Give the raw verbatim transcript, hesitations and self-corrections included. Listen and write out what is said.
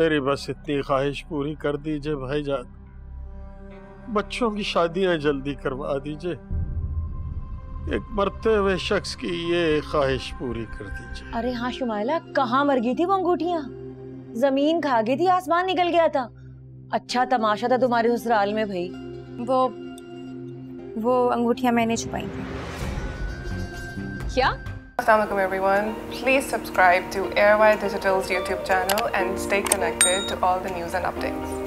मेरी बस इतनी ख्वाहिश पूरी कर दीजिए भाईजान, बच्चों की शादियां जल्दी करवा दीजिए, एक मरते हुए शख्स की ये ख्वाहिश पूरी कर दीजिए। अरे हाँ शुमाइला, कहाँ मर गई थी वो अंगूठियाँ, जमीन खा गई थी, आसमान निकल गया था। अच्छा तमाशा था तुम्हारे ससुराल में भाई। वो वो अंगूठियाँ मैंने छुपाई थी। क्या? Assalamualaikum everyone. Please subscribe to Airwide Digital's YouTube channel and stay connected to all the news and updates.